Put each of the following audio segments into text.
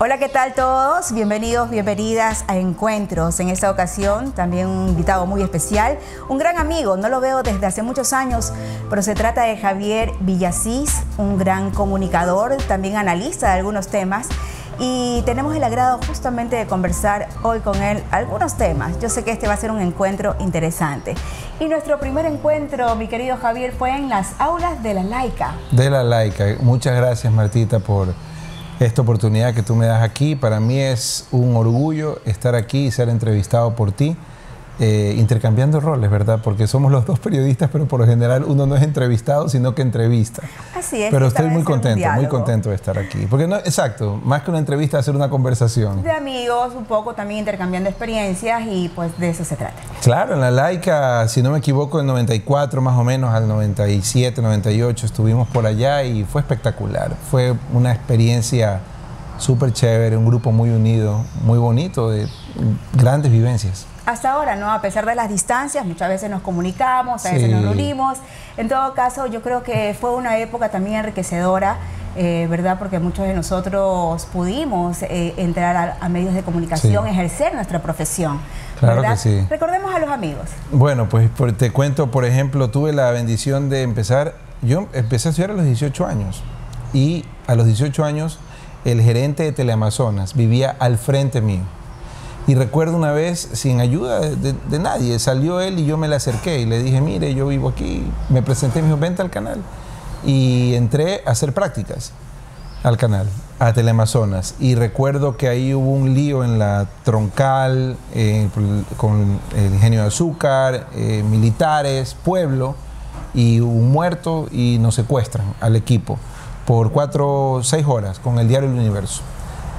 Hola, ¿qué tal todos? Bienvenidos, bienvenidas a Encuentros. En esta ocasión también un invitado muy especial, un gran amigo, no lo veo desde hace muchos años, pero se trata de Xavier Villacís, un gran comunicador, también analista de algunos temas. Y tenemos el agrado justamente de conversar hoy con él algunos temas. Yo sé que este va a ser un encuentro interesante. Y nuestro primer encuentro, mi querido Javier, fue en las aulas de la Laica. De la Laica. Muchas gracias, Martita, por esta oportunidad que tú me das aquí. Para mí es un orgullo estar aquí y ser entrevistado por ti, intercambiando roles, ¿verdad? Porque somos los dos periodistas, pero por lo general uno no es entrevistado, sino que entrevista. Así es. Pero estoy muy contento de estar aquí. Porque no, exacto, más que una entrevista, hacer una conversación. De amigos, un poco también intercambiando experiencias y pues de eso se trata. Claro, en la Laica, si no me equivoco, en 94 más o menos, al 97, 98, estuvimos por allá y fue espectacular. Fue una experiencia súper chévere, un grupo muy unido, muy bonito, de grandes vivencias. Hasta ahora, ¿no? A pesar de las distancias, muchas veces nos comunicamos, a veces nos unimos. En todo caso, yo creo que fue una época también enriquecedora, ¿verdad? Porque muchos de nosotros pudimos entrar a medios de comunicación, ejercer nuestra profesión. Claro que sí. Recordemos a los amigos. Bueno, pues te cuento, por ejemplo, tuve la bendición de empezar. Yo empecé a estudiar a los 18 años. Y a los 18 años, el gerente de Teleamazonas vivía al frente mío. Y recuerdo una vez, sin ayuda de nadie, salió él y yo me le acerqué y le dije, mire, yo vivo aquí. Me presenté, me dijo, vente al canal. Y entré a hacer prácticas al canal, a Teleamazonas. Y recuerdo que ahí hubo un lío en la Troncal, con el ingenio de azúcar, militares, pueblo, y hubo un muerto y nos secuestran al equipo por 6 horas con el diario El Universo.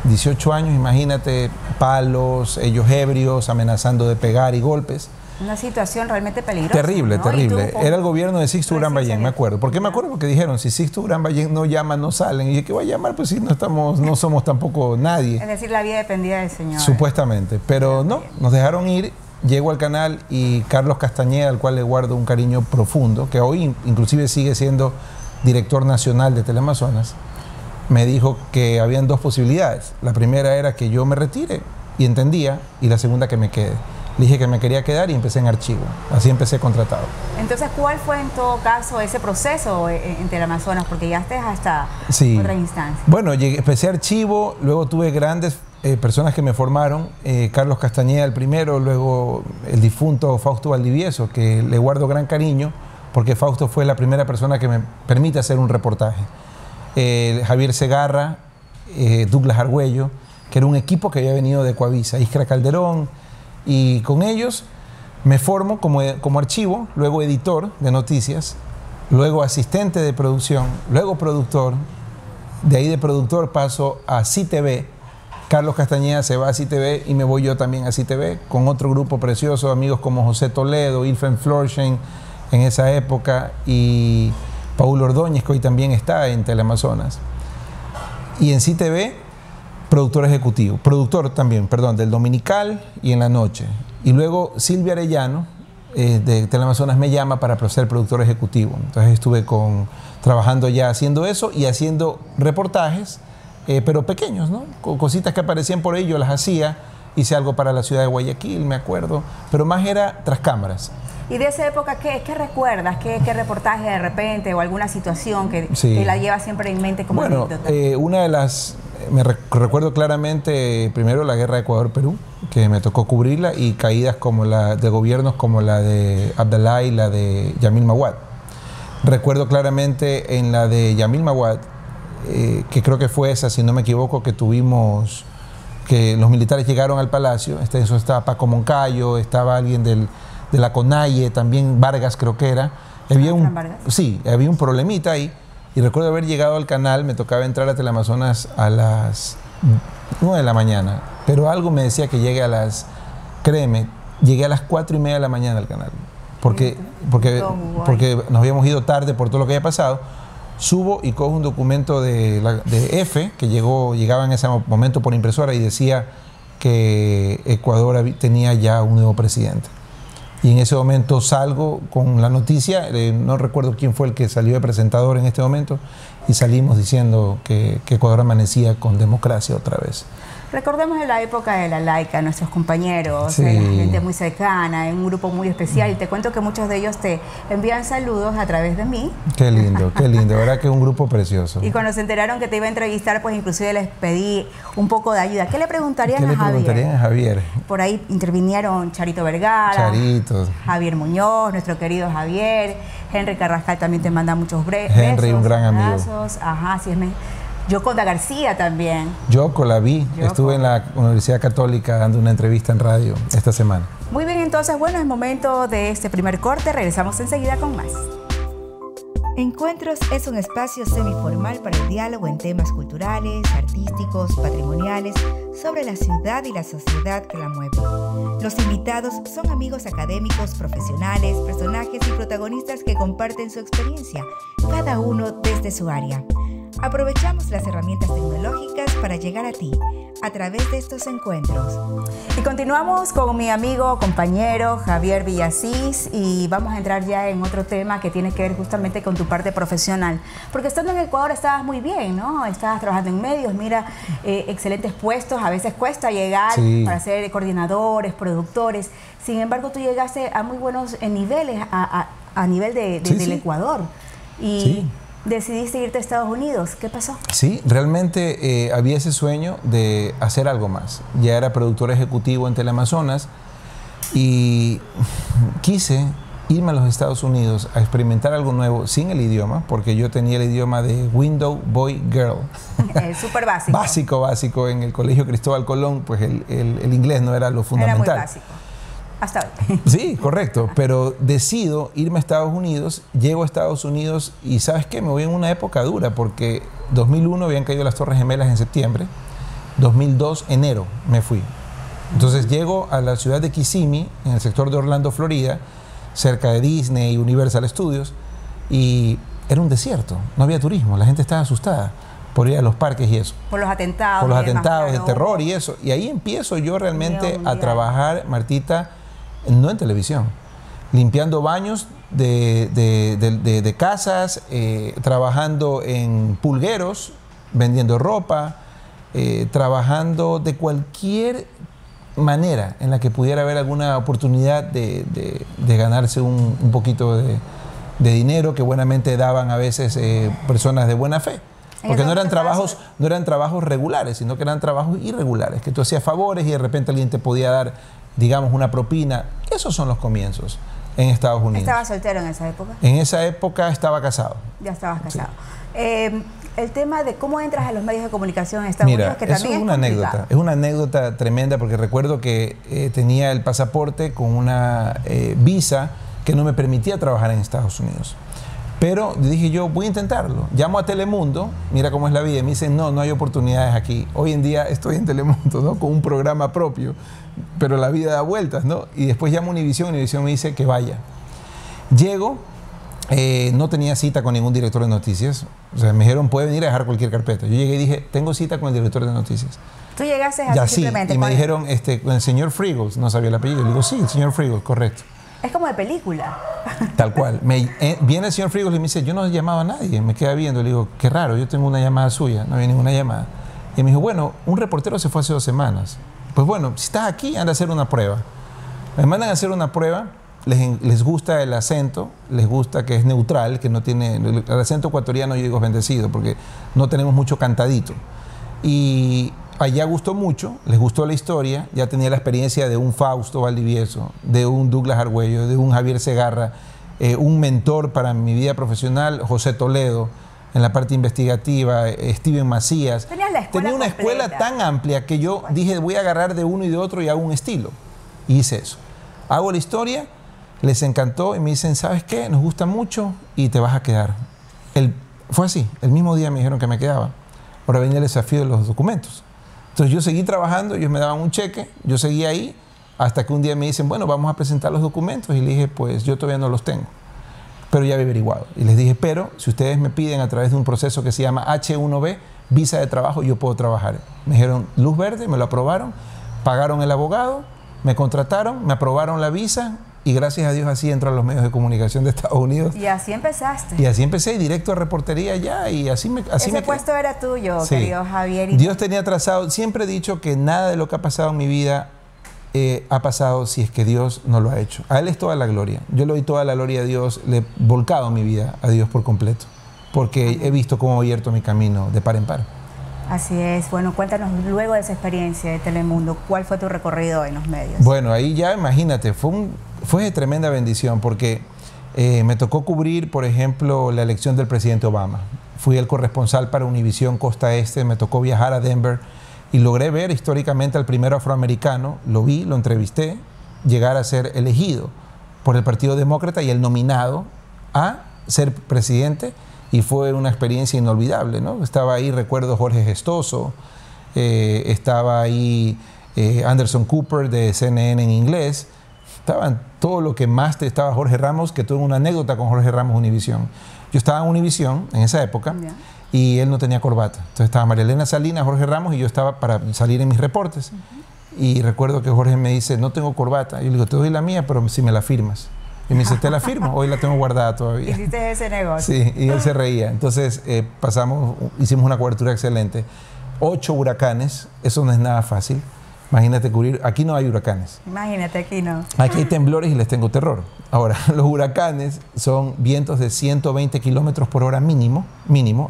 18 años, imagínate, palos, ellos ebrios, amenazando de pegar y golpes. Una situación realmente peligrosa. Terrible, ¿no? Terrible. Era el gobierno de Sixto Urán Ballén, me acuerdo. ¿Por qué me acuerdo? Porque dijeron, si Sixto Urán Ballén no llama, no salen. Y yo, ¿qué voy a llamar? Pues si no somos tampoco nadie. Es decir, la vida dependía del señor. Supuestamente. Pero no, nos dejaron ir. Llego al canal y Carlos Castañeda, al cual le guardo un cariño profundo, que hoy inclusive sigue siendo director nacional de Teleamazonas, me dijo que habían dos posibilidades. La primera era que yo me retire, y entendía, y la segunda que me quede. Le dije que me quería quedar y empecé en archivo. Así empecé contratado. Entonces, ¿cuál fue en todo caso ese proceso en Teleamazonas? Porque llegaste hasta otra instancia. Bueno, empecé archivo, luego tuve grandes personas que me formaron. Carlos Castañeda el primero, luego el difunto Fausto Valdivieso, que le guardo gran cariño, porque Fausto fue la primera persona que me permite hacer un reportaje. Javier Segarra, Douglas Argüello, que era un equipo que había venido de Coavisa Iskra Calderón, y con ellos me formo como archivo, luego editor de noticias, luego asistente de producción, luego productor. De ahí de productor paso a CTV. Carlos Castañeda se va a CTV y me voy yo también a CTV con otro grupo precioso de amigos como José Toledo, Irfen Florschen en esa época, y Pablo Ordóñez, que hoy también está en Teleamazonas. Y en CTV, productor ejecutivo. Productor también, perdón, del dominical y en la noche. Y luego Silvia Arellano, de Teleamazonas, me llama para ser productor ejecutivo. Entonces estuve trabajando ya haciendo eso y haciendo reportajes, pero pequeños, ¿no? Cositas que aparecían por ahí, yo las hacía. Hice algo para la ciudad de Guayaquil, me acuerdo. Pero más era tras cámaras. ¿Y de esa época qué recuerdas? ¿Qué reportaje de repente o alguna situación que la lleva siempre en mente como anécdota? Bueno, una de las... Me recuerdo claramente primero la guerra de Ecuador-Perú, que me tocó cubrirla, y caídas como la de gobiernos como la de Abdalá y la de Jamil Mahuad. Recuerdo claramente en la de Jamil Mahuad, que creo que fue esa, si no me equivoco, que tuvimos... que los militares llegaron al palacio, eso estaba Paco Moncayo, estaba alguien de la CONAIE, también Vargas creo que era. Había un problemita ahí, y recuerdo haber llegado al canal, me tocaba entrar a Teleamazonas a las 9 de la mañana, pero algo me decía que llegué a las, créeme, llegué a las 4 y media de la mañana al canal, porque nos habíamos ido tarde por todo lo que había pasado. Subo y cojo un documento de EFE que llegaba en ese momento por impresora y decía que Ecuador tenía ya un nuevo presidente. y en ese momento salgo con la noticia, no recuerdo quién fue el que salió de presentador en este momento, y salimos diciendo que Ecuador amanecía con democracia otra vez. Recordemos la época de la Laica, nuestros compañeros, sí, gente muy cercana, en un grupo muy especial. Y te cuento que muchos de ellos te envían saludos a través de mí. Qué lindo, verdad que es un grupo precioso. Y cuando se enteraron que te iba a entrevistar, pues inclusive les pedí un poco de ayuda. ¿Qué le preguntarían a Javier? Por ahí intervinieron Charito Vergara, Javier Muñoz, nuestro querido Javier. Henry Carrascal también te manda muchos besos. Henry, un gran amigo. Ajá, sí, es Yoconda García también. Yoko, la vi. Estuve en la Universidad Católica dando una entrevista en radio esta semana. Muy bien, entonces, bueno, es momento de este primer corte. Regresamos enseguida con más. Encuentros es un espacio semiformal para el diálogo en temas culturales, artísticos, patrimoniales, sobre la ciudad y la sociedad que la mueve. Los invitados son amigos académicos, profesionales, personajes y protagonistas que comparten su experiencia, cada uno desde su área. Aprovechamos las herramientas tecnológicas para llegar a ti a través de estos encuentros. Y continuamos con mi amigo, compañero Xavier Villacís, y vamos a entrar ya en otro tema que tiene que ver justamente con tu parte profesional. Porque estando en Ecuador estabas muy bien, ¿no? Estabas trabajando en medios, mira, excelentes puestos. A veces cuesta llegar para ser coordinadores, productores. Sin embargo, tú llegaste a muy buenos niveles, a nivel del Ecuador. Y decidiste irte a Estados Unidos. ¿Qué pasó? Sí, realmente había ese sueño de hacer algo más. Ya era productor ejecutivo en Teleamazonas y quise irme a los Estados Unidos a experimentar algo nuevo sin el idioma, porque yo tenía el idioma de Window Boy Girl. Súper básico. Básico, básico. En el Colegio Cristóbal Colón, pues el inglés no era lo fundamental. Era muy básico. Hasta hoy. Sí, correcto, pero decido irme a Estados Unidos, llego a Estados Unidos y ¿sabes qué? Me voy en una época dura porque 2001 habían caído las Torres Gemelas en septiembre, 2002 enero me fui. Entonces llego a la ciudad de Kissimmee, en el sector de Orlando, Florida, cerca de Disney y Universal Studios, y era un desierto, no había turismo, la gente estaba asustada por ir a los parques y eso. Por los atentados. Por los atentados, el terror y eso. Y ahí empiezo yo realmente a trabajar, Martita, no en televisión, limpiando baños de casas, trabajando en pulgueros, vendiendo ropa, trabajando de cualquier manera en la que pudiera haber alguna oportunidad de ganarse un poquito de dinero que buenamente daban a veces personas de buena fe. Porque no eran trabajos regulares, sino que eran trabajos irregulares, que tú hacías favores y de repente alguien te podía dar, digamos, una propina. Esos son los comienzos en Estados Unidos. ¿Estabas soltero en esa época? En esa época estaba casado. Ya estabas casado. Sí. El tema de cómo entras a los medios de comunicación en Estados Unidos, que también es una anécdota. Es una anécdota tremenda porque recuerdo que tenía el pasaporte con una visa que no me permitía trabajar en Estados Unidos. Pero dije yo, voy a intentarlo. Llamo a Telemundo, mira cómo es la vida, y me dicen, no, no hay oportunidades aquí. Hoy en día estoy en Telemundo, ¿no? Con un programa propio, pero la vida da vueltas, ¿no? Y después llamo a Univisión, Univisión me dice que vaya. Llego, no tenía cita con ningún director de noticias. O sea, me dijeron, puede venir a dejar cualquier carpeta. Yo llegué y dije, tengo cita con el director de noticias. Tú llegaste así, simplemente. Y me dijeron, con el señor Frigol, no sabía el apellido. Le digo, sí, el señor Frigol, correcto. Es como de película. Tal cual. Viene el señor Frigol y me dice, yo no he llamado a nadie. Me queda viendo. Le digo, qué raro, yo tengo una llamada suya. No había ninguna llamada. Y me dijo, bueno, un reportero se fue hace 2 semanas. Pues bueno, si estás aquí, anda a hacer una prueba. Me mandan a hacer una prueba. Les gusta el acento. Les gusta que es neutral, que no tiene... El acento ecuatoriano yo digo es bendecido porque no tenemos mucho cantadito. Y... allá gustó mucho, les gustó la historia, ya tenía la experiencia de un Fausto Valdivieso, de un Douglas Argüello, de un Javier Segarra, un mentor para mi vida profesional, José Toledo, en la parte investigativa, Steven Macías. Tenía una escuela tan amplia que yo dije, voy a agarrar de uno y de otro y hago un estilo. Y hice eso. Hago la historia, les encantó y me dicen, ¿sabes qué? Nos gusta mucho y te vas a quedar. Fue así, el mismo día me dijeron que me quedaba. Ahora venía el desafío de los documentos. Entonces yo seguí trabajando, ellos me daban un cheque, yo seguí ahí, hasta que un día me dicen, bueno, vamos a presentar los documentos. Y les dije, pues yo todavía no los tengo, pero ya había averiguado. Y les dije, pero si ustedes me piden a través de un proceso que se llama H-1B, visa de trabajo, yo puedo trabajar. Me dijeron, luz verde, me lo aprobaron, pagaron el abogado, me contrataron, me aprobaron la visa y gracias a Dios así entro a los medios de comunicación de Estados Unidos. Y así empezaste. Y así empecé, directo a reportería ya, y así me quedé. Ese puesto era tuyo, querido Javier. Dios tenía trazado, siempre he dicho que nada de lo que ha pasado en mi vida ha pasado si es que Dios no lo ha hecho. A Él es toda la gloria. Yo le doy toda la gloria a Dios, le he volcado mi vida a Dios por completo, porque he visto cómo ha abierto mi camino de par en par. Así es. Bueno, cuéntanos luego de esa experiencia de Telemundo, ¿cuál fue tu recorrido en los medios? Bueno, ahí ya imagínate, fue de tremenda bendición porque me tocó cubrir, por ejemplo, la elección del presidente Obama. Fui el corresponsal para Univisión Costa Este, me tocó viajar a Denver y logré ver históricamente al primero afroamericano, lo vi, lo entrevisté, llegar a ser elegido por el Partido Demócrata y el nominado a ser presidente. Y fue una experiencia inolvidable, ¿no? Estaba ahí, recuerdo, Jorge Gestoso, estaba ahí Anderson Cooper de CNN en inglés, estaban todo lo que más te estaba Jorge Ramos, que tuve una anécdota con Jorge Ramos Univisión. Yo estaba en Univisión en esa época y él no tenía corbata. Entonces estaba María Elena Salinas, Jorge Ramos y yo estaba para salir en mis reportes. Y recuerdo que Jorge me dice, no tengo corbata. Y yo le digo, te doy la mía, pero si me la firmas. Y me dice, te la firmo, hoy la tengo guardada todavía. Hiciste ese negocio. Sí, y él se reía. Entonces hicimos una cobertura excelente. 8 huracanes, eso no es nada fácil. Imagínate cubrir, aquí no hay huracanes. Imagínate, aquí no. Aquí hay temblores y les tengo terror. Ahora, los huracanes son vientos de 120 kilómetros por hora mínimo,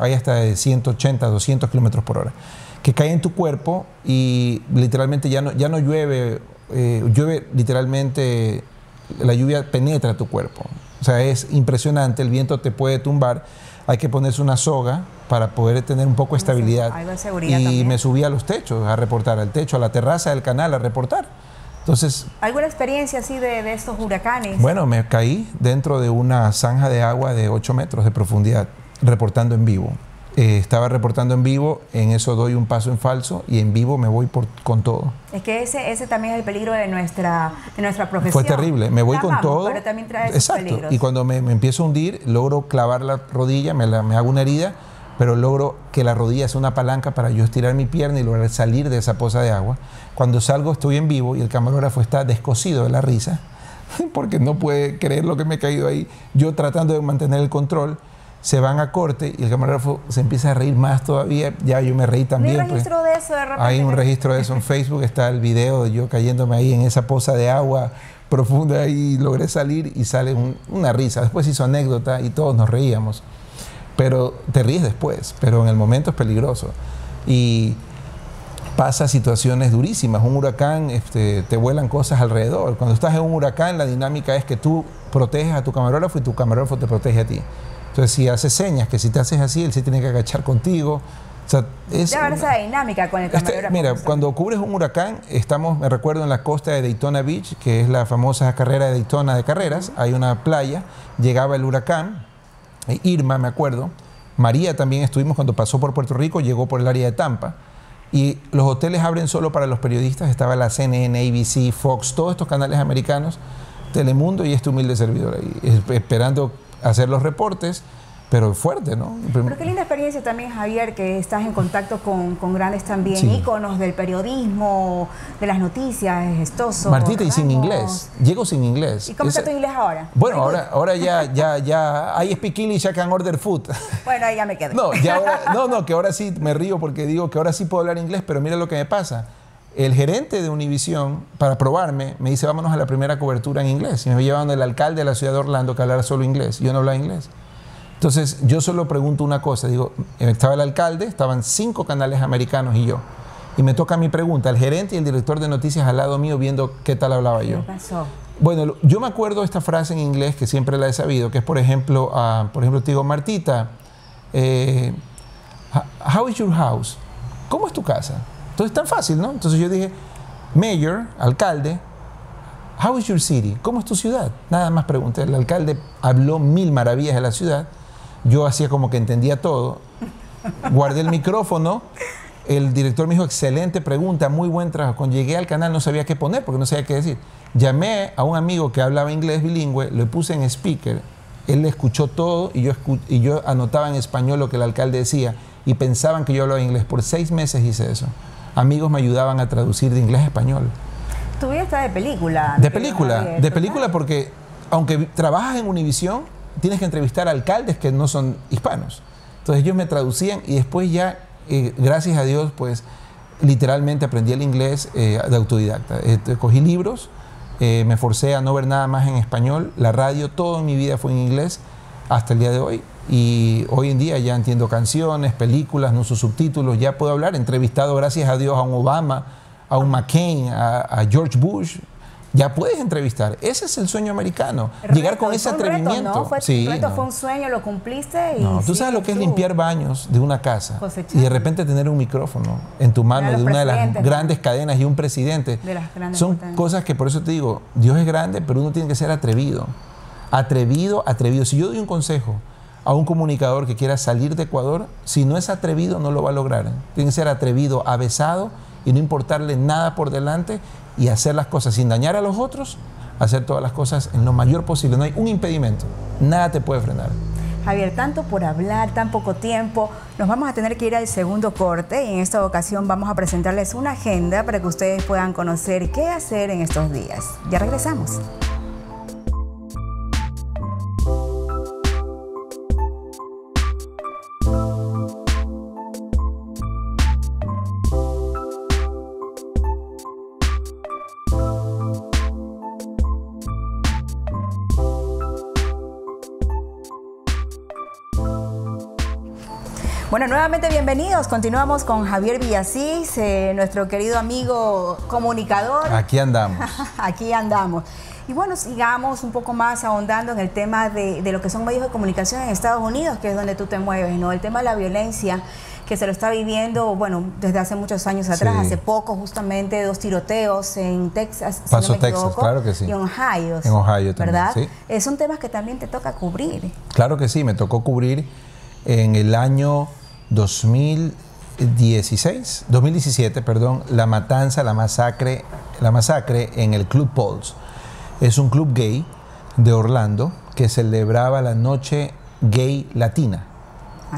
hay hasta de 180, 200 kilómetros por hora, que cae en tu cuerpo y literalmente ya no llueve, llueve literalmente. La lluvia penetra tu cuerpo. O sea, es impresionante, el viento te puede tumbar. Hay que ponerse una soga para poder tener un poco de estabilidad. Algo de seguridad. Y también me subí a los techos a reportar, al techo, a la terraza del canal a reportar. Entonces, ¿alguna experiencia así de estos huracanes? Bueno, me caí dentro de una zanja de agua de 8 metros de profundidad, reportando en vivo. Estaba reportando en vivo, en eso doy un paso en falso y en vivo me voy con todo. Es que ese también es el peligro de nuestra profesión. Fue terrible, me voy con todo. Pero también trae sus peligros. Y cuando me empiezo a hundir, logro clavar la rodilla, me hago una herida, pero logro que la rodilla sea una palanca para yo estirar mi pierna y lograr salir de esa poza de agua. Cuando salgo estoy en vivo y el camarógrafo está descosido de la risa, porque no puede creer lo que me he caído ahí. Yo tratando de mantener el control, se van a corte y el camarógrafo se empieza a reír más todavía. Ya yo me reí también. ¿Hay un registro de eso de repente? Hay un registro de eso en Facebook, está el video de yo cayéndome ahí en esa poza de agua profunda y logré salir y sale una risa. Después hizo anécdota y todos nos reíamos. Pero te ríes después, pero en el momento es peligroso. Y pasa situaciones durísimas. Un huracán, te vuelan cosas alrededor. Cuando estás en un huracán, la dinámica es que tú proteges a tu camarógrafo y tu camarógrafo te protege a ti. Entonces, si haces señas, que si te haces así, él sí tiene que agachar contigo. O sea, es esa dinámica con el camarógrafo. Mira, cuando cubres un huracán, me recuerdo en la costa de Daytona Beach, que es la famosa carrera de Daytona de carreras. Hay una playa, llegaba el huracán, Irma, me acuerdo. María también estuvimos cuando pasó por Puerto Rico, llegó por el área de Tampa. Y los hoteles abren solo para los periodistas. Estaba la CNN, ABC, Fox, todos estos canales americanos, Telemundo y este humilde servidor ahí, esperando hacer los reportes, pero fuerte, ¿no? Pero qué linda experiencia también, Javier, que estás en contacto con grandes también, íconos del periodismo, de las noticias, Gestoso. Martita, y sin inglés. Llego sin inglés. ¿Y cómo está tu inglés ahora? Bueno, ahora ya, I speak English, I can order food. Bueno, ahí ya me quedé. No, que ahora sí me río porque digo que ahora sí puedo hablar inglés, pero mira lo que me pasa. El gerente de Univisión, para probarme, me dice, vámonos a la primera cobertura en inglés. Y me llevaron el alcalde de la ciudad de Orlando que hablara solo inglés. Yo no hablaba inglés. Entonces, yo solo pregunto una cosa. Digo, estaba el alcalde, estaban 5 canales americanos y yo. Y me toca mi pregunta, el gerente y el director de noticias al lado mío viendo qué tal hablaba yo. ¿Qué pasó? Bueno, yo me acuerdo esta frase en inglés que siempre la he sabido, que es, por ejemplo, te digo, Martita, how is your house? ¿Cómo es tu casa? Entonces, tan fácil, ¿no? Entonces yo dije, Mayor, alcalde, how is your city? ¿Cómo es tu ciudad? Nada más pregunté. El alcalde habló mil maravillas de la ciudad. Yo hacía como que entendía todo. Guardé el micrófono. El director me dijo, excelente pregunta, muy buen trabajo. Cuando llegué al canal no sabía qué poner porque no sabía qué decir. Llamé a un amigo que hablaba inglés bilingüe, lo puse en speaker. Él escuchó todo y yo anotaba en español lo que el alcalde decía y pensaban que yo hablaba inglés. Por 6 meses hice eso. Amigos me ayudaban a traducir de inglés a español. Tu vida está de película. De película, Javier, de película, porque aunque trabajas en Univisión, tienes que entrevistar a alcaldes que no son hispanos. Entonces ellos me traducían y después ya, gracias a Dios, pues literalmente aprendí el inglés de autodidacta. Cogí libros, me forcé a no ver nada más en español, la radio, todo en mi vida fue en inglés hasta el día de hoy. Y hoy en día ya entiendo canciones, películas, no sus subtítulos, ya puedo hablar. Entrevistado, gracias a Dios, a un Obama, a un McCain, a George Bush. Ya puedes entrevistar. Ese es el sueño americano. Reto, llegar con ese atrevimiento. Reto, ¿no? Fue, sí, reto, no. Fue un sueño, lo cumpliste. Y no, tú sabes lo que es limpiar baños de una casa, cosechar, y de repente tener un micrófono en tu mano de una de las grandes cadenas y un presidente. De las grandes son botanas. Cosas que, por eso te digo, Dios es grande, pero uno tiene que ser atrevido. Atrevido, atrevido. Si yo doy un consejo a un comunicador que quiera salir de Ecuador, si no es atrevido, no lo va a lograr. Tiene que ser atrevido, avesado, y no importarle nada por delante, y hacer las cosas sin dañar a los otros, hacer todas las cosas en lo mayor posible. No hay un impedimento, nada te puede frenar. Javier, tanto por hablar, tan poco tiempo. Nos vamos a tener que ir al segundo corte, y en esta ocasión vamos a presentarles una agenda para que ustedes puedan conocer qué hacer en estos días. Ya regresamos. Bueno, nuevamente bienvenidos. Continuamos con Xavier Villacís, nuestro querido amigo comunicador. Aquí andamos. Aquí andamos. Y bueno, sigamos un poco más ahondando en el tema de lo que son medios de comunicación en Estados Unidos, que es donde tú te mueves, ¿no? El tema de la violencia que se lo está viviendo, bueno, desde hace muchos años atrás. Sí. Hace poco, justamente, 2 tiroteos en Texas, si no me equivoco, claro que sí. Y en Ohio. En Ohio también, ¿verdad? Sí. Son temas que también te toca cubrir. Claro que sí, me tocó cubrir en el año 2017, perdón, la masacre en el Club Pulse. Es un club gay de Orlando que celebraba la noche gay latina.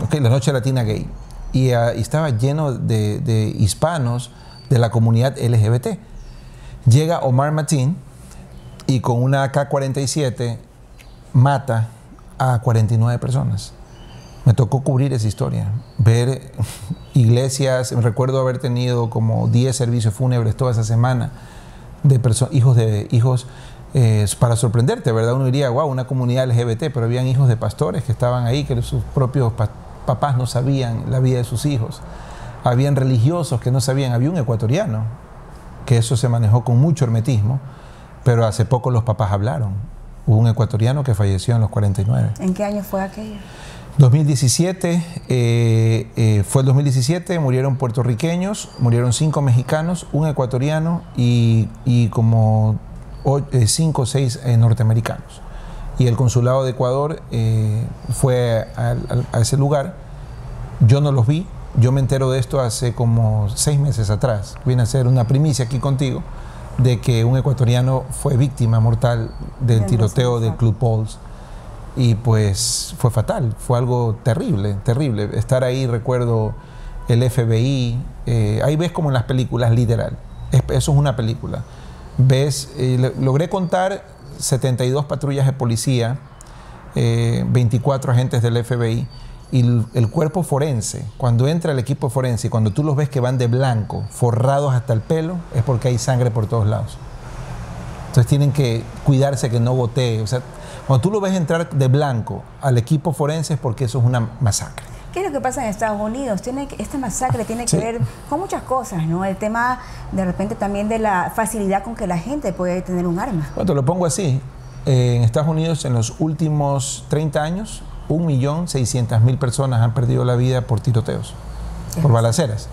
Okay, la noche latina gay. Y estaba lleno de hispanos de la comunidad LGBT. Llega Omar Mateen y con una AK-47 mata a 49 personas. Me tocó cubrir esa historia, ver iglesias. Recuerdo haber tenido como 10 servicios fúnebres toda esa semana de hijos, para sorprenderte, ¿verdad? Uno diría, wow, una comunidad LGBT, pero habían hijos de pastores que estaban ahí, que sus propios papás no sabían la vida de sus hijos. Habían religiosos que no sabían. Había un ecuatoriano, que eso se manejó con mucho hermetismo, pero hace poco los papás hablaron. Hubo un ecuatoriano que falleció en los 49. ¿En qué año fue aquello? 2017, fue el 2017, murieron puertorriqueños, murieron 5 mexicanos, un ecuatoriano y como 5 o 6 norteamericanos. Y el consulado de Ecuador fue a ese lugar. Yo no los vi, yo me entero de esto hace como 6 meses atrás. Viene a ser una primicia aquí contigo de que un ecuatoriano fue víctima mortal del tiroteo del Club Pulse. Y pues fue fatal, fue algo terrible, terrible. Estar ahí, recuerdo, el FBI, ahí ves como en las películas, literal. Eso es una película. Ves, logré contar 72 patrullas de policía, 24 agentes del FBI y el cuerpo forense. Cuando entra el equipo forense y cuando tú los ves que van de blanco, forrados hasta el pelo, es porque hay sangre por todos lados. Entonces tienen que cuidarse que no gotee, o sea... Cuando tú lo ves entrar de blanco al equipo forense es porque eso es una masacre. ¿Qué es lo que pasa en Estados Unidos? Esta masacre tiene que ver con muchas cosas, ¿no? El tema, de repente, también de la facilidad con que la gente puede tener un arma. Bueno, te lo pongo así. En Estados Unidos, en los últimos 30 años, 1.600.000 personas han perdido la vida por tiroteos, por balaceras.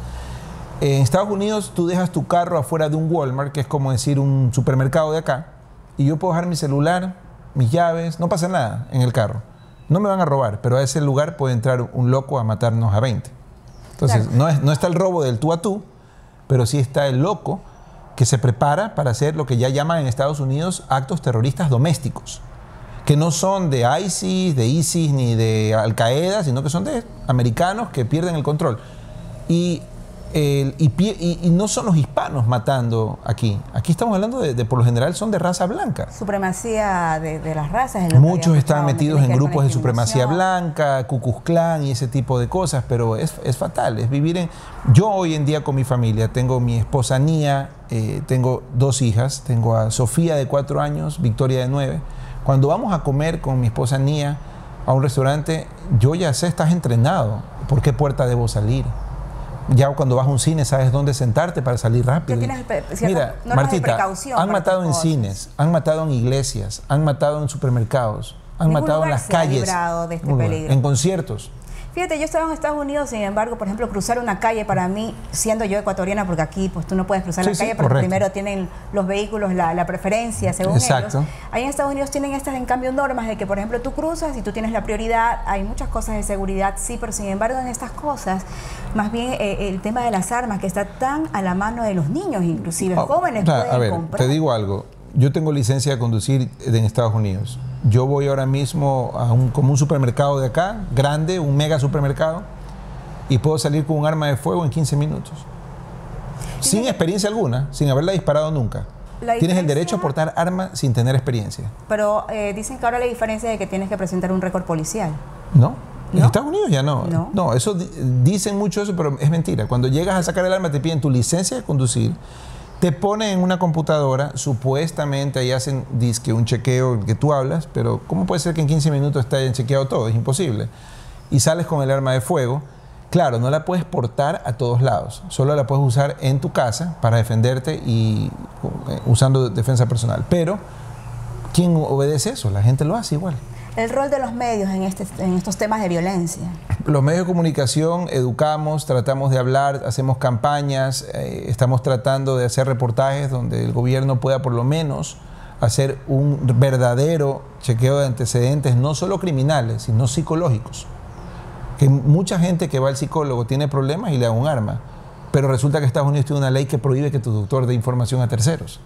En Estados Unidos, tú dejas tu carro afuera de un Walmart, que es como decir un supermercado de acá, y yo puedo dejar mi celular, mis llaves, no pasa nada en el carro. No me van a robar, pero a ese lugar puede entrar un loco a matarnos a 20. Entonces, claro, no está el robo del tú a tú, pero sí está el loco que se prepara para hacer lo que ya llaman en Estados Unidos actos terroristas domésticos, que no son de ISIS, ni de Al Qaeda, sino que son de americanos que pierden el control. Y Y no son los hispanos matando aquí. Aquí estamos hablando de, por lo general, son de raza blanca. Supremacía de las razas. En muchos están metidos en grupos de supremacía blanca, Ku Klux Klan y ese tipo de cosas, pero es fatal. Es vivir en... Yo hoy en día con mi familia, tengo mi esposa Nía, tengo dos hijas, tengo a Sofía de 4 años, Victoria de 9. Cuando vamos a comer con mi esposa Nía a un restaurante, yo ya sé, estás entrenado, ¿por qué puerta debo salir? Ya cuando vas a un cine sabes dónde sentarte para salir rápido. Mira, Martita, han matado en cines, han matado en iglesias, han matado en supermercados, han matado en las calles, en conciertos. Fíjate, yo estaba en Estados Unidos, sin embargo, por ejemplo, cruzar una calle para mí, siendo yo ecuatoriana, porque aquí pues tú no puedes cruzar la calle, porque primero tienen los vehículos la preferencia, según ellos. Ahí en Estados Unidos tienen estas, en cambio, normas de que, por ejemplo, tú cruzas y tú tienes la prioridad, hay muchas cosas de seguridad, sí, pero sin embargo en estas cosas, más bien el tema de las armas, que está tan a la mano de los niños, inclusive jóvenes pueden comprar. Te digo algo, yo tengo licencia de conducir en Estados Unidos. Yo voy ahora mismo a como un supermercado de acá, grande, un mega supermercado, y puedo salir con un arma de fuego en 15 minutos. Sin experiencia alguna, sin haberla disparado nunca. Tienes el derecho a portar arma sin tener experiencia. Pero dicen que ahora la diferencia es que tienes que presentar un récord policial. No, en Estados Unidos ya no. No, eso dicen mucho eso, pero es mentira. Cuando llegas a sacar el arma te piden tu licencia de conducir, te ponen en una computadora, supuestamente ahí hacen disque un chequeo que tú hablas, pero ¿cómo puede ser que en 15 minutos te hayan chequeado todo? Es imposible. Y sales con el arma de fuego. Claro, no la puedes portar a todos lados, solo la puedes usar en tu casa para defenderte y usando defensa personal. Pero, ¿quién obedece eso? La gente lo hace igual. El rol de los medios en estos temas de violencia. Los medios de comunicación educamos, tratamos de hablar, hacemos campañas, estamos tratando de hacer reportajes donde el gobierno pueda por lo menos hacer un verdadero chequeo de antecedentes, no solo criminales, sino psicológicos. Que mucha gente que va al psicólogo tiene problemas y le da un arma, pero resulta que Estados Unidos tiene una ley que prohíbe que tu doctor dé información a terceros.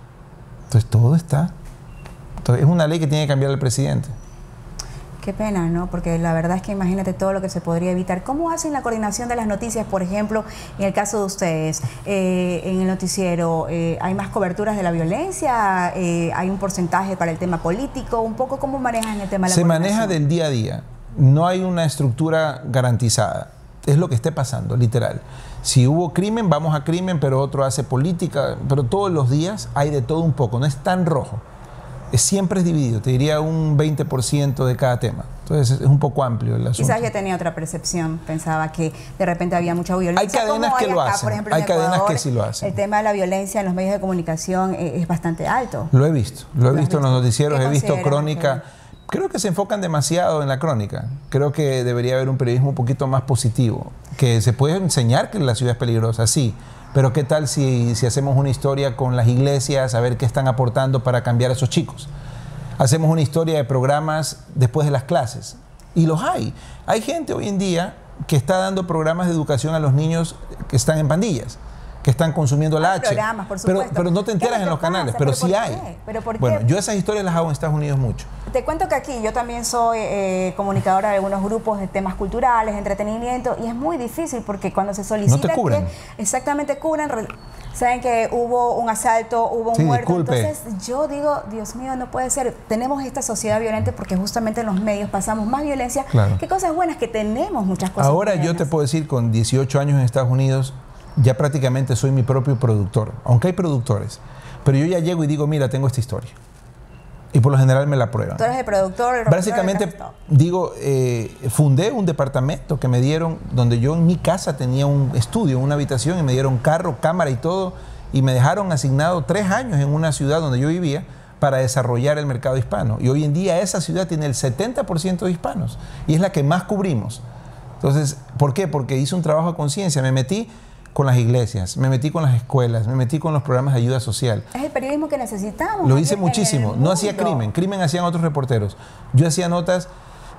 Entonces todo está... Entonces, es una ley que tiene que cambiar el presidente. Qué pena, ¿no? Porque la verdad es que imagínate todo lo que se podría evitar. ¿Cómo hacen la coordinación de las noticias, por ejemplo, en el caso de ustedes? En el noticiero, ¿hay más coberturas de la violencia? ¿Hay un porcentaje para el tema político? Un poco, ¿cómo manejan el tema de la coordinación? Se maneja del día a día. No hay una estructura garantizada. Es lo que esté pasando, literal. Si hubo crimen, vamos a crimen, pero otro hace política. Pero todos los días hay de todo un poco. No es tan rojo. Siempre es dividido, te diría un 20% de cada tema. Entonces es un poco amplio el asunto. Quizás ya tenía otra percepción, pensaba que de repente había mucha violencia. Hay cadenas que lo hacen, por ejemplo, hay cadenas que sí lo hacen. El tema de la violencia en los medios de comunicación es bastante alto. Lo he visto en los noticieros, he visto crónica. Creo que se enfocan demasiado en la crónica. Creo que debería haber un periodismo un poquito más positivo, que se puede enseñar que la ciudad es peligrosa, sí. Pero qué tal si hacemos una historia con las iglesias, a ver qué están aportando para cambiar a esos chicos. Hacemos una historia de programas después de las clases. Y los hay. Hay gente hoy en día que está dando programas de educación a los niños que están en pandillas, que están consumiendo la H. Programas, por supuesto. Pero no te enteras en los canales, pero sí hay. Bueno, yo esas historias las hago en Estados Unidos mucho. Te cuento que aquí yo también soy comunicadora de algunos grupos de temas culturales, entretenimiento, y es muy difícil porque cuando se solicita que exactamente cubran, saben que hubo un asalto, hubo un muerto, entonces yo digo, Dios mío, no puede ser. Tenemos esta sociedad violenta porque justamente en los medios pasamos más violencia. Claro. Qué cosas buenas, que tenemos muchas cosas buenas. Ahora yo te puedo decir, con 18 años en Estados Unidos, ya prácticamente soy mi propio productor, aunque hay productores, pero yo ya llego y digo, mira, tengo esta historia. Y por lo general me la prueban. Tú eres el productor, el básicamente, digo, fundé un departamento que me dieron, donde yo en mi casa tenía un estudio, una habitación, y me dieron carro, cámara y todo, y me dejaron asignado 3 años en una ciudad donde yo vivía para desarrollar el mercado hispano. Y hoy en día esa ciudad tiene el 70% de hispanos, y es la que más cubrimos. Entonces, ¿por qué? Porque hice un trabajo de conciencia, me metí con las iglesias, me metí con las escuelas, me metí con los programas de ayuda social. Es el periodismo que necesitamos. Lo hice muchísimo. No hacía crimen hacían otros reporteros. Yo hacía notas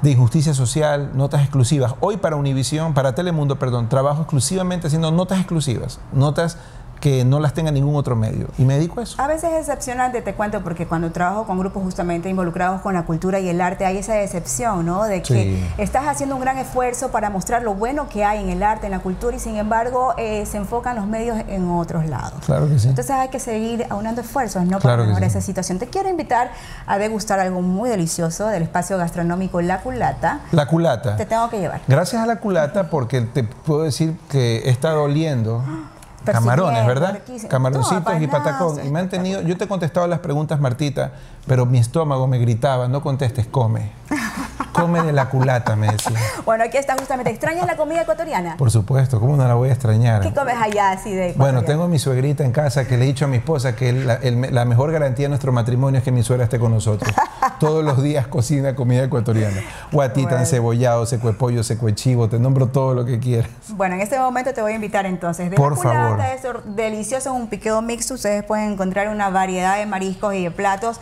de injusticia social, notas exclusivas. Hoy para Univisión, para Telemundo, perdón, trabajo exclusivamente haciendo notas exclusivas, notas que no las tenga ningún otro medio. Y me dedico a eso. A veces es decepcionante, te cuento, porque cuando trabajo con grupos justamente involucrados con la cultura y el arte, hay esa decepción, ¿no? De que estás haciendo un gran esfuerzo para mostrar lo bueno que hay en el arte, en la cultura, y sin embargo se enfocan los medios en otros lados. Claro que sí. Entonces hay que seguir aunando esfuerzos, ¿no? Para mejorar esa situación. Te quiero invitar a degustar algo muy delicioso del espacio gastronómico La Culata. La Culata. Te tengo que llevar. Gracias a La Culata, porque te puedo decir que está oliendo... Camarones, ¿verdad? Camaroncitos y patacón. Y me han tenido, yo te he contestado las preguntas, Martita, pero mi estómago me gritaba, no contestes, come. Come de La Culata, me decía. Bueno, aquí está justamente. ¿Extrañas la comida ecuatoriana? Por supuesto, ¿cómo no la voy a extrañar? ¿Qué comes allá así de ecuatoriana? Bueno, tengo a mi suegrita en casa, que le he dicho a mi esposa que la mejor garantía de nuestro matrimonio es que mi suegra esté con nosotros. Todos los días cocina comida ecuatoriana. Guatita, bueno, encebollado, secuepollo, secuechivo, te nombro todo lo que quieras. Bueno, en este momento te voy a invitar entonces. De Por favor. Es delicioso, es un piqueo mixto. Ustedes pueden encontrar una variedad de mariscos y de platos,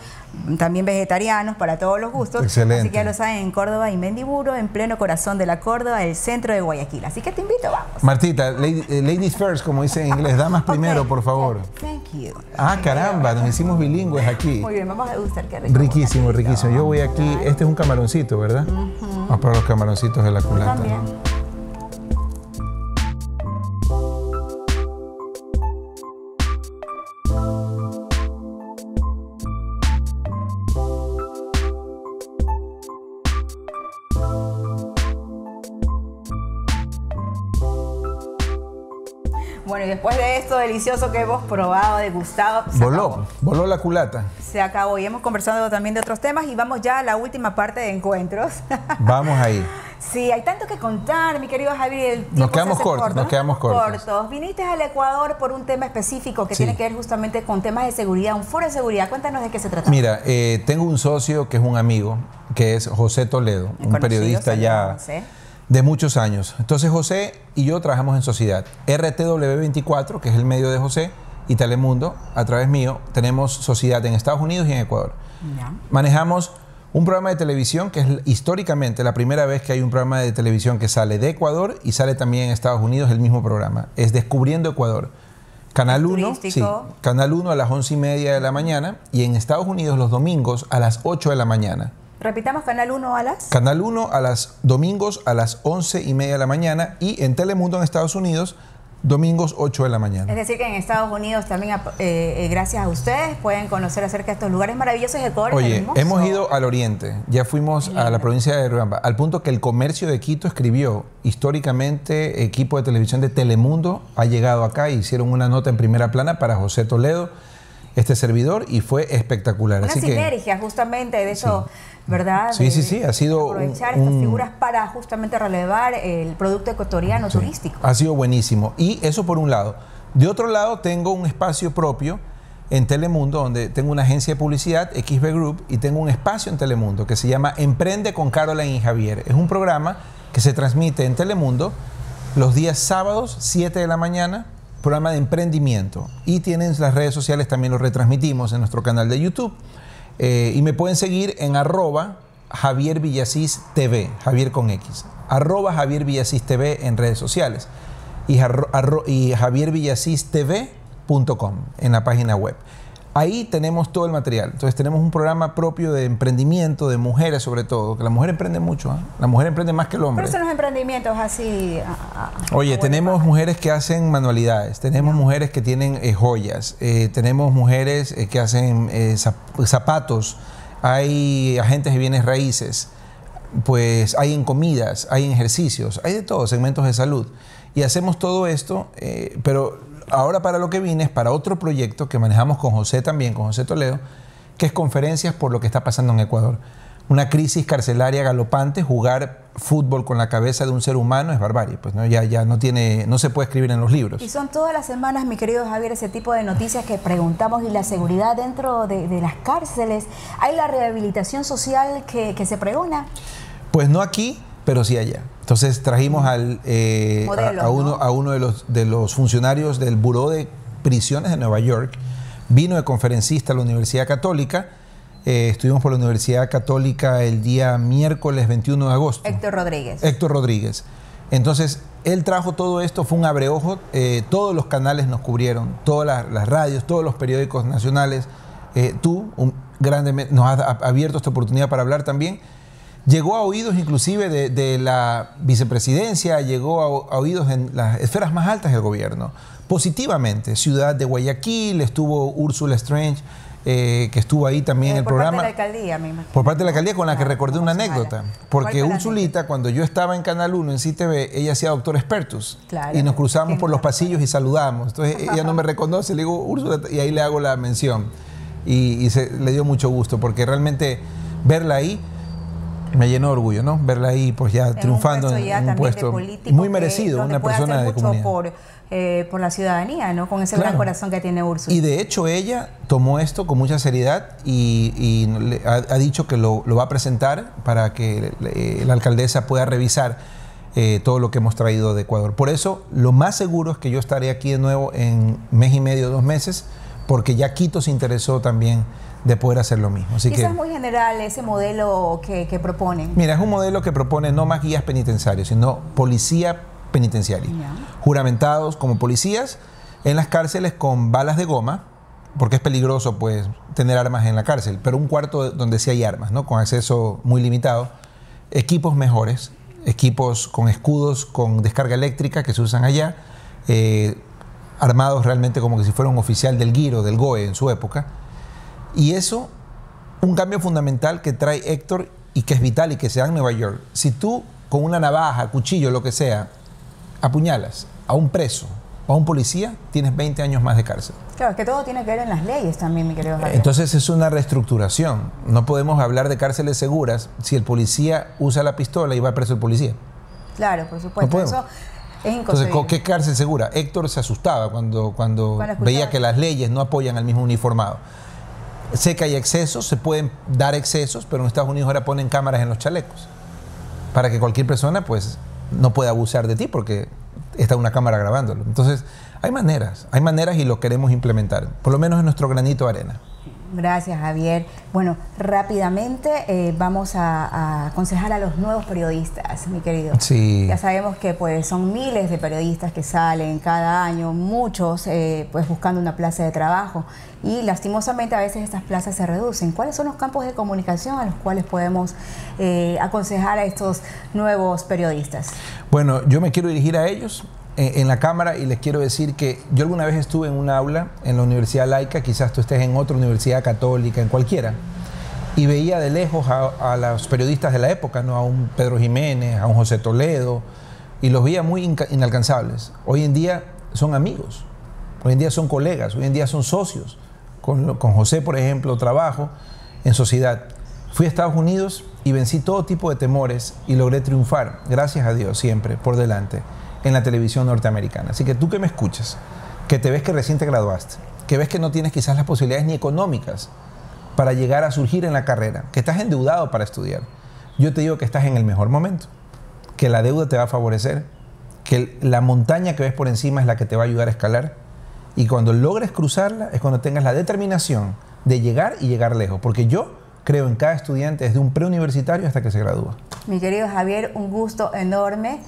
también vegetarianos, para todos los gustos. Excelente. Así que ya lo saben, en Córdoba y Mendiburu, en pleno corazón de la Córdoba, el centro de Guayaquil. Así que te invito, vamos. Martita, ladies first, como dicen en inglés, damas primero, por favor. Thank you. Ah, caramba, nos hicimos bilingües aquí. Muy bien, vamos a degustar, qué rico. Riquísimo, riquísimo. Yo voy aquí, este es un camaroncito, ¿verdad? Vamos para los camaroncitos de La Culata. También. Bueno, y después de esto delicioso que hemos probado, degustado... Voló La Culata. Se acabó, y hemos conversado también de otros temas, y vamos ya a la última parte de encuentros. Vamos ahí. Sí, hay tanto que contar, mi querido Javier. El tiempo nos quedamos cortos. Viniste al Ecuador por un tema específico que tiene que ver justamente con temas de seguridad, un foro de seguridad. Cuéntanos de qué se trata. Mira, tengo un socio que es un amigo, que es José Toledo, un periodista ya... de muchos años. Entonces José y yo trabajamos en sociedad. RTW24, que es el medio de José, y Telemundo, a través mío, tenemos sociedad en Estados Unidos y en Ecuador. Yeah. Manejamos un programa de televisión que es históricamente la primera vez que hay un programa de televisión que sale de Ecuador y sale también en Estados Unidos el mismo programa. Es Descubriendo Ecuador. Canal 1, Canal 1 a las 11:30 de la mañana, y en Estados Unidos los domingos a las 8 de la mañana. Repitamos, Canal 1 a las... Canal 1 a las domingos a las 11:30 de la mañana, y en Telemundo en Estados Unidos, domingos 8 de la mañana. Es decir que en Estados Unidos también, gracias a ustedes, pueden conocer acerca de estos lugares maravillosos de Ecuador. Oye, hemos ido al oriente, ya fuimos a la provincia de Riobamba, al punto que el comercio de Quito escribió, históricamente, equipo de televisión de Telemundo ha llegado acá y hicieron una nota en primera plana para José Toledo, este servidor, y fue espectacular. Una sinergia justamente de eso... ¿Verdad? Sí, sí, sí, ha sido... Aprovechar estas figuras para justamente relevar el producto ecuatoriano turístico. Ha sido buenísimo. Y eso por un lado. De otro lado, tengo un espacio propio en Telemundo, donde tengo una agencia de publicidad, XB Group, y tengo un espacio en Telemundo que se llama Emprende con Caroline y Javier. Es un programa que se transmite en Telemundo los días sábados, 7 de la mañana, programa de emprendimiento. Y tienen las redes sociales, también lo retransmitimos en nuestro canal de YouTube. Y me pueden seguir en @ Xavier Villacís TV, Javier con X, @ Xavier Villacís TV en redes sociales, y javiervillacistv.com en la página web. Ahí tenemos todo el material. Entonces tenemos un programa propio de emprendimiento, de mujeres sobre todo, que la mujer emprende mucho, ¿eh? La mujer emprende más que el hombre. Pero son los emprendimientos así... Oye, tenemos mujeres que hacen manualidades, tenemos mujeres que tienen joyas, tenemos mujeres que hacen zapatos, hay agentes de bienes raíces, pues hay en comidas, hay en ejercicios, hay de todo, segmentos de salud. Y hacemos todo esto, pero... Ahora para lo que vine es para otro proyecto que manejamos con José también, con José Toledo, que es conferencias por lo que está pasando en Ecuador. Una crisis carcelaria galopante, jugar fútbol con la cabeza de un ser humano es barbarie, pues no, ya no tiene, no se puede escribir en los libros. Y son todas las semanas, mi querido Javier, ese tipo de noticias que preguntamos, y la seguridad dentro de las cárceles. ¿Hay la rehabilitación social que se pregona? Pues no aquí, pero sí allá. Entonces trajimos al, modelo, a uno de los funcionarios del Buró de Prisiones de Nueva York. Vino de conferencista a la Universidad Católica. Estuvimos por la Universidad Católica el día miércoles 21 de agosto. Héctor Rodríguez. Entonces, él trajo todo esto, fue un abreojo, todos los canales nos cubrieron, todas las radios, todos los periódicos nacionales. Tú, grandemente, nos has abierto esta oportunidad para hablar también. Llegó a oídos inclusive de la vicepresidencia, llegó a oídos en las esferas más altas del gobierno, positivamente. Ciudad de Guayaquil, estuvo Úrsula Strange, que estuvo ahí también en el programa. Por parte de la alcaldía, me imagino. Por parte de la alcaldía, con la que recordé una anécdota. Porque Ursulita, cuando yo estaba en Canal 1, en CTV, ella hacía Doctor Expertus. Claro, y nos cruzamos por los pasillos y saludamos. Entonces ella no me reconoce, le digo Úrsula, y ahí le hago la mención. Y le dio mucho gusto, porque realmente verla ahí me llenó de orgullo, ¿no? Verla ahí, pues ya triunfando en un puesto muy merecido, una persona de comunidad. Por la ciudadanía, ¿no? Con ese gran corazón que tiene Úrsula. Y de hecho ella tomó esto con mucha seriedad y ha dicho que lo va a presentar para que la alcaldesa pueda revisar todo lo que hemos traído de Ecuador. Por eso, lo más seguro es que yo estaré aquí de nuevo en mes y medio, 2 meses, porque ya Quito se interesó también de poder hacer lo mismo. Así que, es muy general ese modelo que proponen. Mira, es un modelo que propone no más guías penitenciarios, sino policía penitenciaria. Yeah. Juramentados como policías en las cárceles con balas de goma, porque es peligroso pues tener armas en la cárcel, pero un cuarto donde sí hay armas, ¿no? Con acceso muy limitado. Equipos mejores, equipos con escudos, con descarga eléctrica que se usan allá, armados realmente como que si fuera un oficial del Guiro, del GOE en su época. Y eso, un cambio fundamental que trae Héctor y que es vital y que se da en Nueva York. Si tú con una navaja, cuchillo, lo que sea, apuñalas a un preso o a un policía, tienes 20 años más de cárcel. Claro, es que todo tiene que ver en las leyes también, mi querido Javier. Entonces es una reestructuración. No podemos hablar de cárceles seguras si el policía usa la pistola y va preso el policía. Claro, por supuesto. No podemos. Eso es inconcebible. Entonces, ¿qué cárcel segura? Héctor se asustaba cuando veía que las leyes no apoyan al mismo uniformado. Sé que hay excesos, se pueden dar excesos, pero en Estados Unidos ahora ponen cámaras en los chalecos para que cualquier persona pues no pueda abusar de ti porque está una cámara grabándolo. Entonces, hay maneras y lo queremos implementar, por lo menos en nuestro granito de arena. Gracias, Javier. Bueno, rápidamente vamos a aconsejar a los nuevos periodistas, mi querido. Sí. Ya sabemos que pues son miles de periodistas que salen cada año, muchos pues buscando una plaza de trabajo y lastimosamente a veces estas plazas se reducen. ¿Cuáles son los campos de comunicación a los cuales podemos aconsejar a estos nuevos periodistas? Bueno, yo me quiero dirigir a ellos en la cámara y les quiero decir que yo alguna vez estuve en un aula en la Universidad Laica, quizás tú estés en otra universidad católica, en cualquiera, y veía de lejos a los periodistas de la época, ¿no? A un Pedro Jiménez, a un José Toledo, y los veía muy inalcanzables. Hoy en día son amigos, hoy en día son colegas, hoy en día son socios. Con José, por ejemplo, trabajo en sociedad. Fui a Estados Unidos y vencí todo tipo de temores y logré triunfar, gracias a Dios, siempre por delante, en la televisión norteamericana. Así que tú que me escuchas, que te ves que recién te graduaste, que ves que no tienes quizás las posibilidades ni económicas para llegar a surgir en la carrera, que estás endeudado para estudiar, yo te digo que estás en el mejor momento, que la deuda te va a favorecer, que la montaña que ves por encima es la que te va a ayudar a escalar, y cuando logres cruzarla es cuando tengas la determinación de llegar y llegar lejos, porque yo creo en cada estudiante desde un preuniversitario hasta que se gradúa. Mi querido Javier, un gusto enorme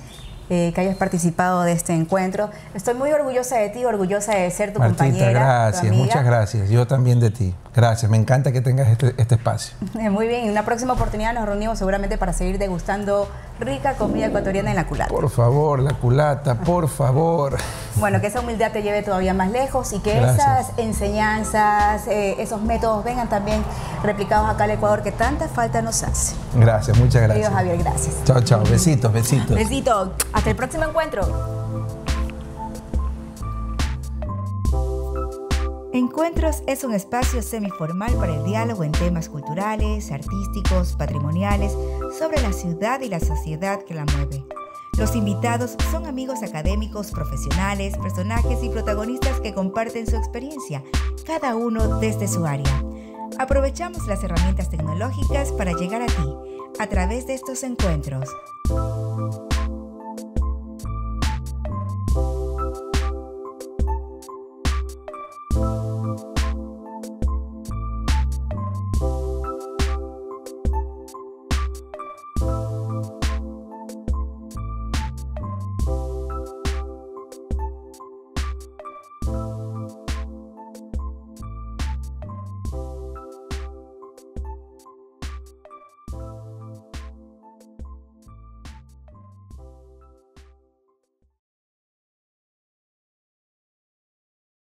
que hayas participado de este encuentro. Estoy muy orgullosa de ti, orgullosa de ser tu Martita, compañera. Gracias, muchas gracias. Yo también de ti. Gracias, me encanta que tengas este espacio. Muy bien, en una próxima oportunidad nos reunimos seguramente para seguir degustando rica comida ecuatoriana en la culata. Por favor, la culata, por favor. Bueno, que esa humildad te lleve todavía más lejos y que esas enseñanzas, esos métodos vengan también replicados acá al Ecuador, que tanta falta nos hace. Gracias, muchas gracias. Querido Javier, gracias. Chao, chao. Besitos, besitos. Besitos. Hasta el próximo encuentro. Encuentros es un espacio semiformal para el diálogo en temas culturales, artísticos, patrimoniales, sobre la ciudad y la sociedad que la mueve. Los invitados son amigos académicos, profesionales, personajes y protagonistas que comparten su experiencia, cada uno desde su área. Aprovechamos las herramientas tecnológicas para llegar a ti a través de estos encuentros.